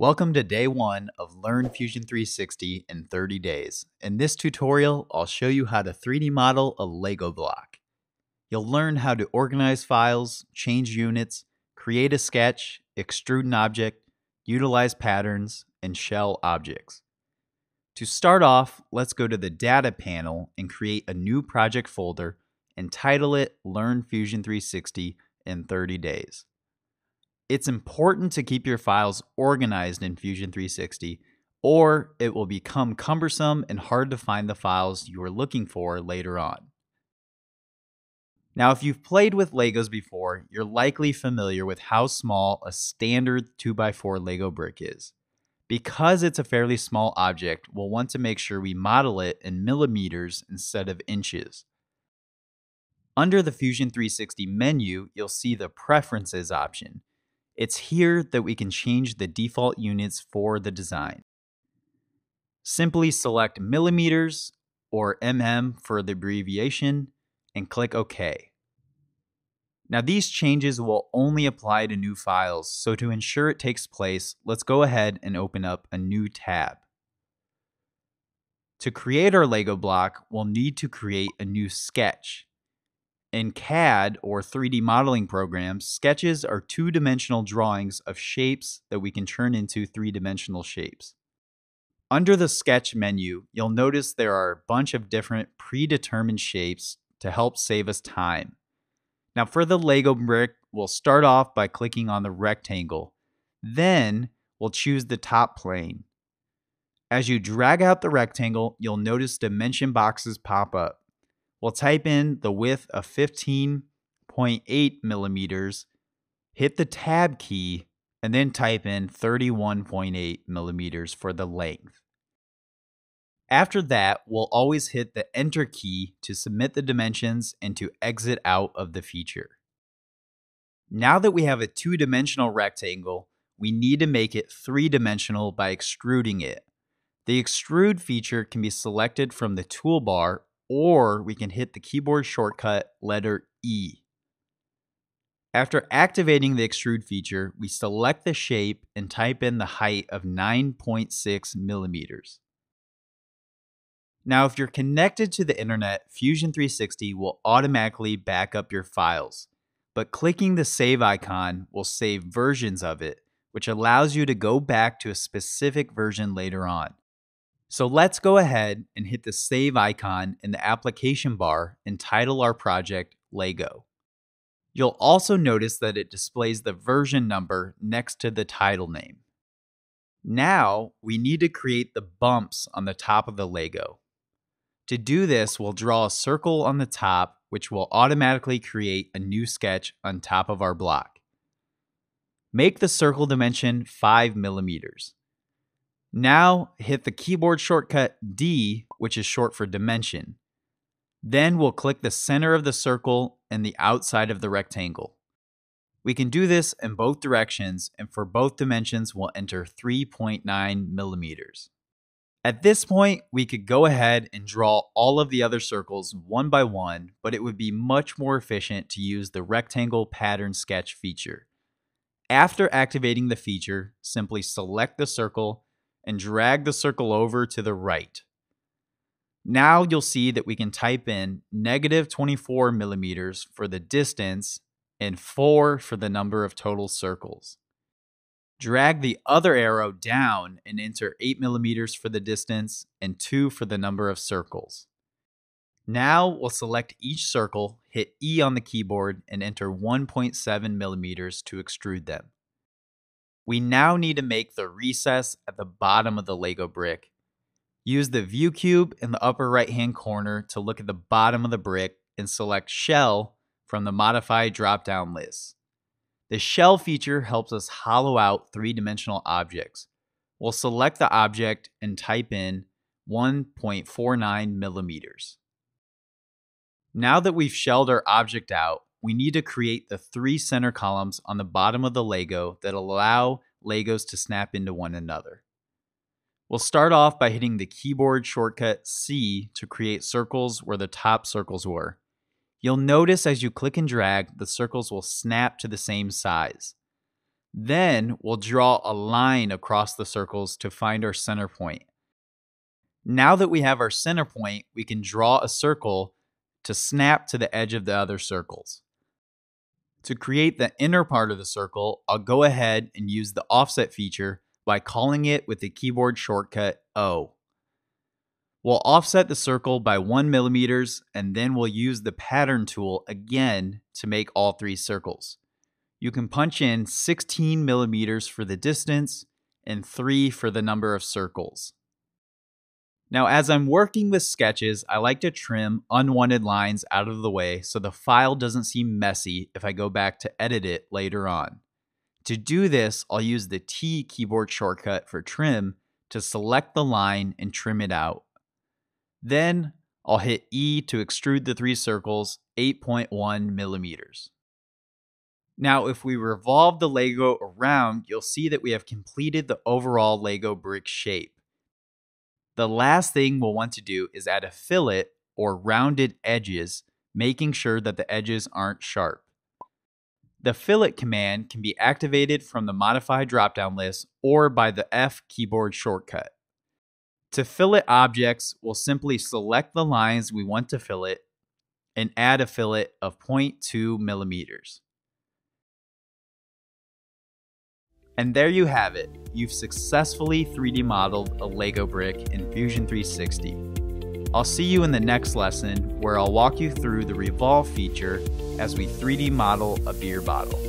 Welcome to day one of Learn Fusion 360 in 30 days. In this tutorial, I'll show you how to 3D model a Lego block. You'll learn how to organize files, change units, create a sketch, extrude an object, utilize patterns, and shell objects. To start off, let's go to the Data panel and create a new project folder and title it Learn Fusion 360 in 30 days. It's important to keep your files organized in Fusion 360, or it will become cumbersome and hard to find the files you are looking for later on. Now, if you've played with Legos before, you're likely familiar with how small a standard 2x4 Lego brick is. Because it's a fairly small object, we'll want to make sure we model it in millimeters instead of inches. Under the Fusion 360 menu, you'll see the Preferences option. It's here that we can change the default units for the design. Simply select millimeters or mm for the abbreviation and click OK. Now these changes will only apply to new files, so to ensure it takes place, let's go ahead and open up a new tab. To create our Lego block, we'll need to create a new sketch. In CAD, or 3D modeling programs, sketches are two-dimensional drawings of shapes that we can turn into three-dimensional shapes. Under the Sketch menu, you'll notice there are a bunch of different predetermined shapes to help save us time. Now for the Lego brick, we'll start off by clicking on the rectangle. Then, we'll choose the top plane. As you drag out the rectangle, you'll notice dimension boxes pop up. We'll type in the width of 15.8 millimeters, hit the tab key, and then type in 31.8 millimeters for the length. After that, we'll always hit the Enter key to submit the dimensions and to exit out of the feature. Now that we have a two-dimensional rectangle, we need to make it three-dimensional by extruding it. The Extrude feature can be selected from the toolbar, or we can hit the keyboard shortcut letter E. After activating the extrude feature, we select the shape and type in the height of 9.6 millimeters. Now, if you're connected to the internet, Fusion 360 will automatically back up your files, but clicking the save icon will save versions of it, which allows you to go back to a specific version later on. So let's go ahead and hit the save icon in the application bar and title our project Lego. You'll also notice that it displays the version number next to the title name. Now we need to create the bumps on the top of the Lego. To do this, we'll draw a circle on the top, which will automatically create a new sketch on top of our block. Make the circle dimension 5 millimeters. Now, hit the keyboard shortcut D, which is short for dimension. Then we'll click the center of the circle and the outside of the rectangle. We can do this in both directions, and for both dimensions, we'll enter 3.9 millimeters. At this point, we could go ahead and draw all of the other circles one by one, but it would be much more efficient to use the rectangle pattern sketch feature. After activating the feature, simply select the circle and drag the circle over to the right. Now you'll see that we can type in -24 millimeters for the distance and 4 for the number of total circles. Drag the other arrow down and enter 8 millimeters for the distance and 2 for the number of circles. Now we'll select each circle, hit E on the keyboard, and enter 1.7 millimeters to extrude them. We now need to make the recess at the bottom of the Lego brick. Use the view cube in the upper right hand corner to look at the bottom of the brick and select Shell from the Modify drop down list. The Shell feature helps us hollow out three-dimensional objects. We'll select the object and type in 1.49 millimeters. Now that we've shelled our object out, we need to create the 3 center columns on the bottom of the Lego that allow Legos to snap into one another. We'll start off by hitting the keyboard shortcut C to create circles where the top circles were. You'll notice as you click and drag, the circles will snap to the same size. Then we'll draw a line across the circles to find our center point. Now that we have our center point, we can draw a circle to snap to the edge of the other circles. To create the inner part of the circle, I'll go ahead and use the offset feature by calling it with the keyboard shortcut O. We'll offset the circle by 1 mm and then we'll use the pattern tool again to make all 3 circles. You can punch in 16 mm for the distance and 3 for the number of circles. Now, as I'm working with sketches, I like to trim unwanted lines out of the way so the file doesn't seem messy if I go back to edit it later on. To do this, I'll use the T keyboard shortcut for trim to select the line and trim it out. Then I'll hit E to extrude the 3 circles 8.1 mm. Now, if we revolve the Lego around, you'll see that we have completed the overall Lego brick shape. The last thing we'll want to do is add a fillet or rounded edges, making sure that the edges aren't sharp. The fillet command can be activated from the Modify drop-down list or by the F keyboard shortcut. To fillet objects, we'll simply select the lines we want to fillet and add a fillet of 0.2 mm. And there you have it. You've successfully 3D modeled a Lego brick in Fusion 360. I'll see you in the next lesson where I'll walk you through the Revolve feature as we 3D model a beer bottle.